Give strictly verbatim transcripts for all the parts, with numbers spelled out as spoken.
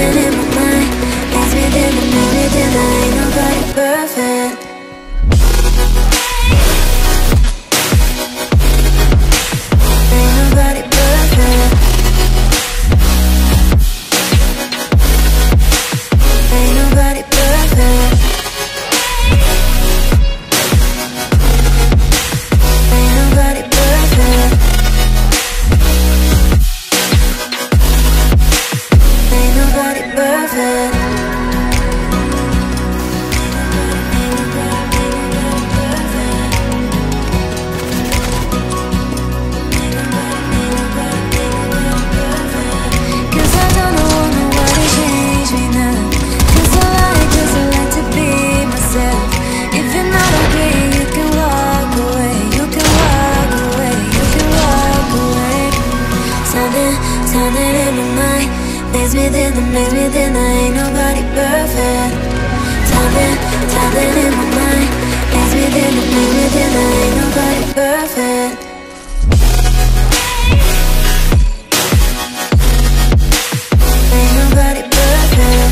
living in my mind. That's within the minute divine. Nobody perfect. Ain't nobody perfect. Ain't nobody perfect. Ain't nobody perfect. Something in my mind, makes me think that makes me think that ain't nobody perfect. Something, something in my mind, makes me think that makes me think that ain't nobody perfect. Ain't nobody perfect.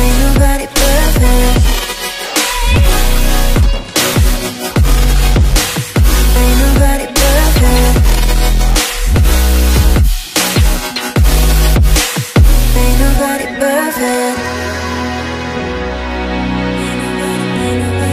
Ain't nobody perfect. Ain't nobody perfect. Ain't nobody, ain't nobody.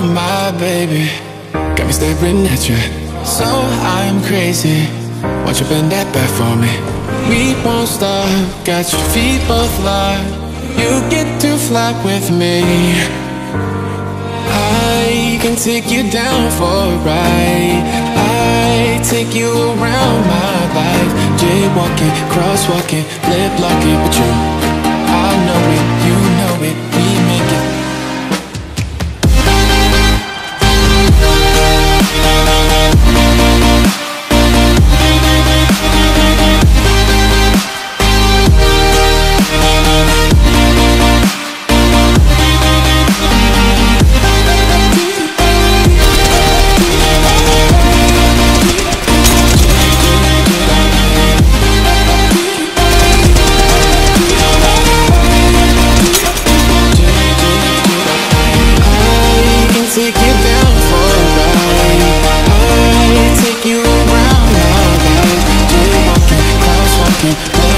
You're my baby, got me staring at you, so I'm crazy. Won't you bend that back for me? We won't stop, got your feet both locked. You get to fly with me. I can take you down for a ride. I take you around my life. Jaywalking, crosswalking, lip locking, but you, I know it, you know it, we make it. Now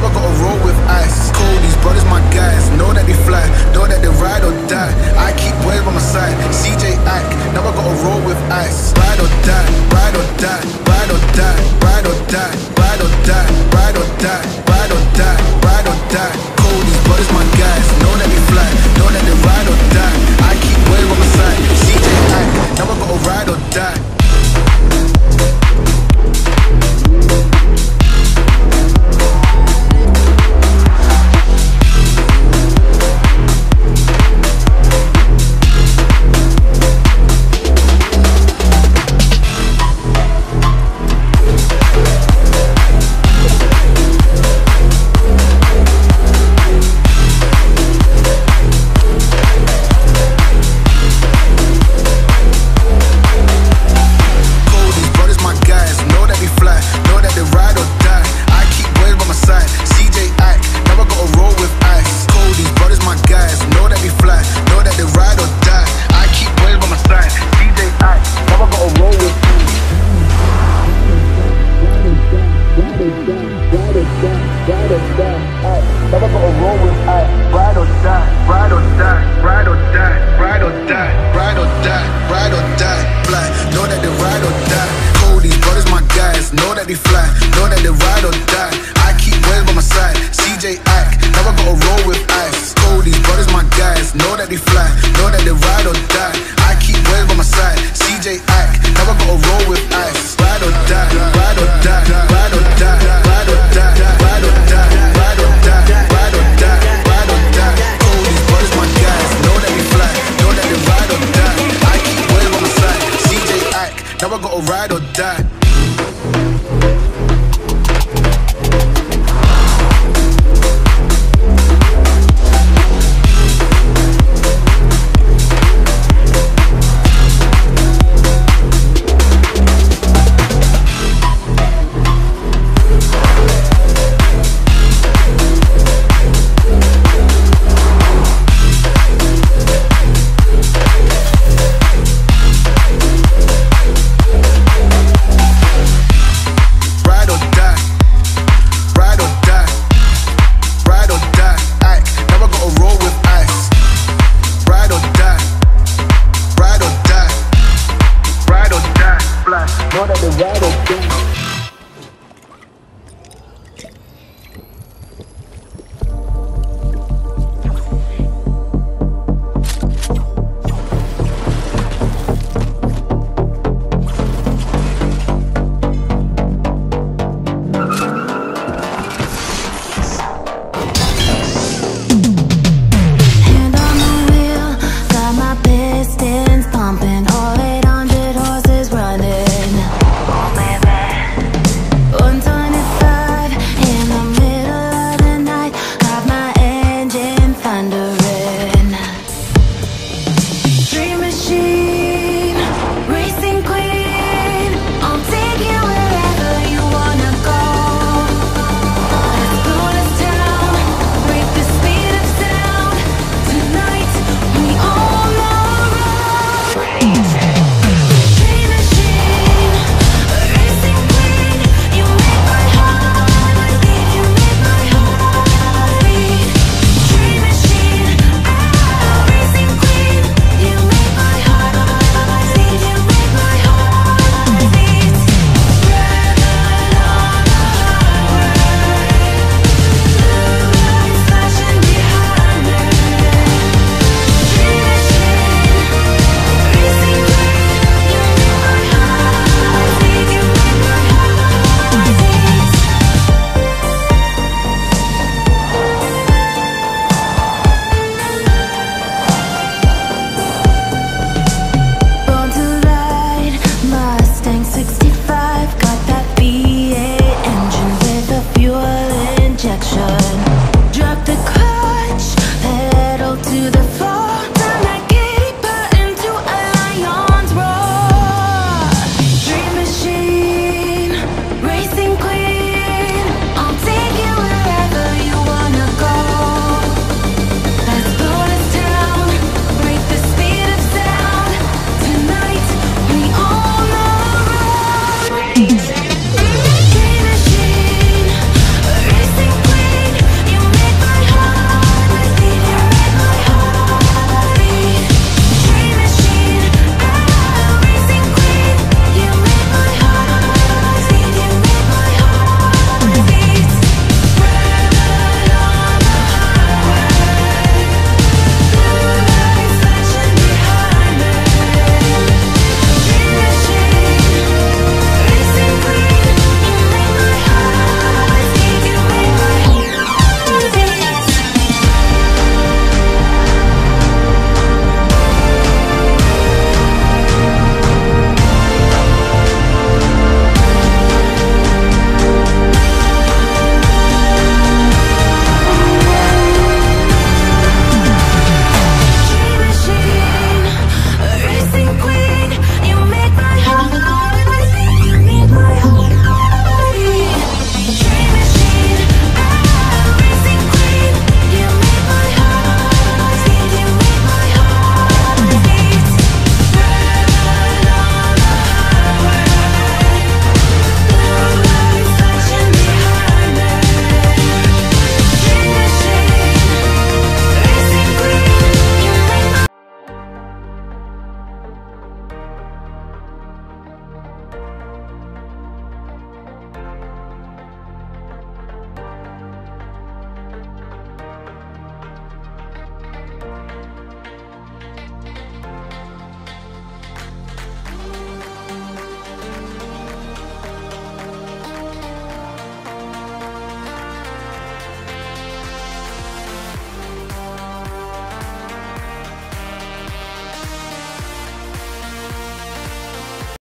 I gotta roll with ice. Ride or die, ride or die, ride or die, ride or die.